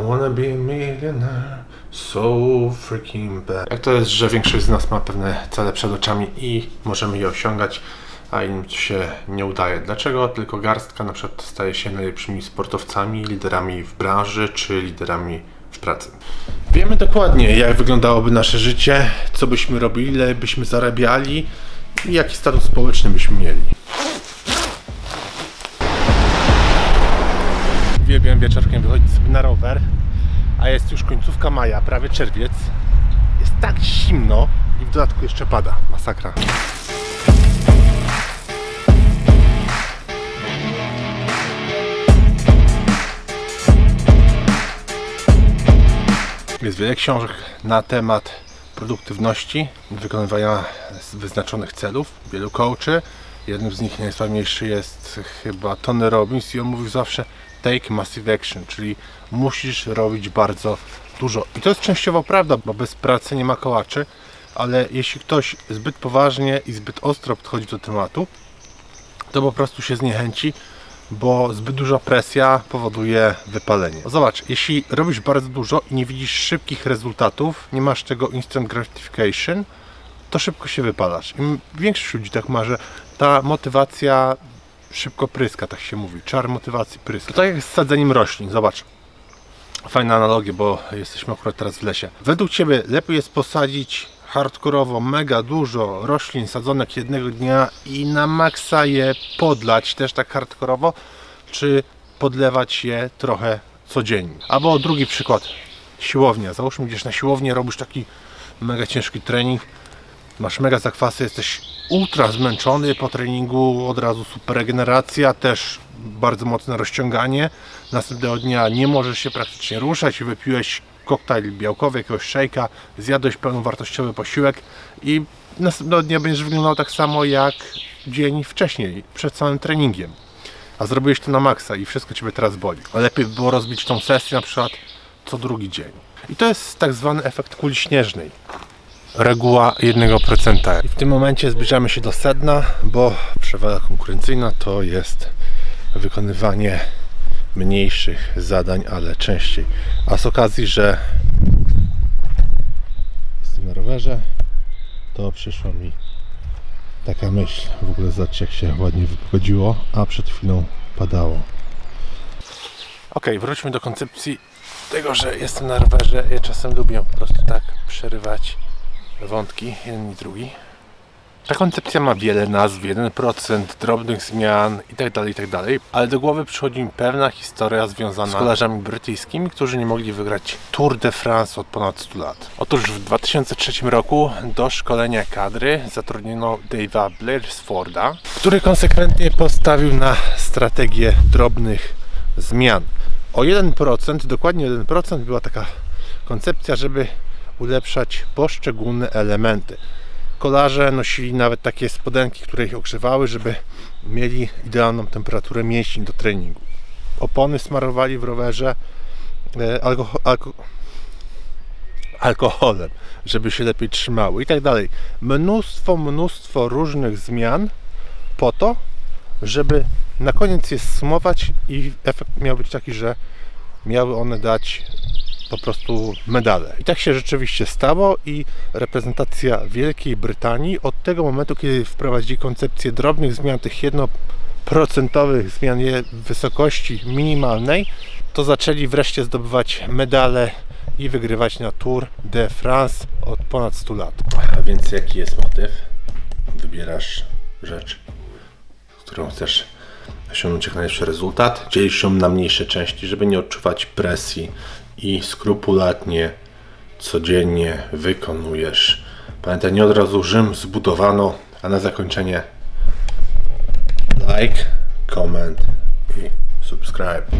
I wanna be a millionaire, so freaking bad. Jak to jest, że większość z nas ma pewne cele przed oczami i możemy je osiągać, a im się nie udaje. Dlaczego tylko garstka na przykład staje się najlepszymi sportowcami, liderami w branży czy liderami w pracy? Wiemy dokładnie, jak wyglądałoby nasze życie, co byśmy robili, ile byśmy zarabiali i jaki status społeczny byśmy mieli. Uwielbiam wieczorkiem wychodzić sobie na rower, a jest już końcówka maja, prawie czerwiec. Jest tak zimno i w dodatku jeszcze pada. Masakra. Jest wiele książek na temat produktywności, wykonywania wyznaczonych celów, wielu coachy. Jednym z nich najsławniejszy jest chyba Tony Robbins i on mówił zawsze take massive action, czyli musisz robić bardzo dużo. I to jest częściowo prawda, bo bez pracy nie ma kołaczy, ale jeśli ktoś zbyt poważnie i zbyt ostro podchodzi do tematu, to po prostu się zniechęci, bo zbyt duża presja powoduje wypalenie. Zobacz, jeśli robisz bardzo dużo i nie widzisz szybkich rezultatów, nie masz tego instant gratification, to szybko się wypalasz. Im większość ludzi tak ma, że ta motywacja szybko pryska, tak się mówi. Czar motywacji pryska. To tak jak z sadzeniem roślin, zobacz. Fajna analogia, bo jesteśmy akurat teraz w lesie. Według Ciebie lepiej jest posadzić hardkorowo mega dużo roślin sadzonek jednego dnia i na maksa je podlać też tak hardkorowo, czy podlewać je trochę codziennie? Albo drugi przykład, siłownia. Załóżmy gdzieś na siłownię, robisz taki mega ciężki trening, masz mega zakwasy, jesteś ultra zmęczony po treningu, od razu super regeneracja, też bardzo mocne rozciąganie. Następnego dnia nie możesz się praktycznie ruszać i wypiłeś koktajl białkowy, jakiegoś szejka, zjadłeś pełnowartościowy posiłek i następnego dnia będziesz wyglądał tak samo jak dzień wcześniej, przed samym treningiem. A zrobiłeś to na maksa i wszystko Ciebie teraz boli. A lepiej by było rozbić tą sesję na przykład co drugi dzień. I to jest tak zwany efekt kuli śnieżnej. Reguła 1%. I w tym momencie zbliżamy się do sedna, bo przewaga konkurencyjna to jest wykonywanie mniejszych zadań, ale częściej. A z okazji, że jestem na rowerze, to przyszła mi taka myśl. W ogóle zobaczcie, jak się ładnie wypogodziło, a przed chwilą padało. Ok, wróćmy do koncepcji tego, że jestem na rowerze. Ja czasem lubię po prostu tak przerywać wątki, jeden i drugi. Ta koncepcja ma wiele nazw, 1%, drobnych zmian itd., ale do głowy przychodzi mi pewna historia związana z kolarzami brytyjskimi, którzy nie mogli wygrać Tour de France od ponad 100 lat. Otóż w 2003 roku do szkolenia kadry zatrudniono Dave'a Brairsforda, który konsekwentnie postawił na strategię drobnych zmian. O 1%, dokładnie 1% była taka koncepcja, żeby ulepszać poszczególne elementy. Kolarze nosili nawet takie spodenki, które ich ogrzewały, żeby mieli idealną temperaturę mięśni do treningu. Opony smarowali w rowerze alkoholem, żeby się lepiej trzymały i tak dalej. Mnóstwo różnych zmian po to, żeby na koniec je zsumować i efekt miał być taki, że miały one dać po prostu medale. I tak się rzeczywiście stało i reprezentacja Wielkiej Brytanii od tego momentu, kiedy wprowadzili koncepcję drobnych zmian, tych 1% zmian wysokości minimalnej, to zaczęli wreszcie zdobywać medale i wygrywać na Tour de France od ponad 100 lat. A więc jaki jest motyw? Wybierasz rzecz, którą chcesz osiągnąć jak najlepszy rezultat. Dzielisz ją na mniejsze części, żeby nie odczuwać presji i skrupulatnie, codziennie wykonujesz. Pamiętaj, nie od razu Rzym zbudowano, a na zakończenie like, comment i subscribe.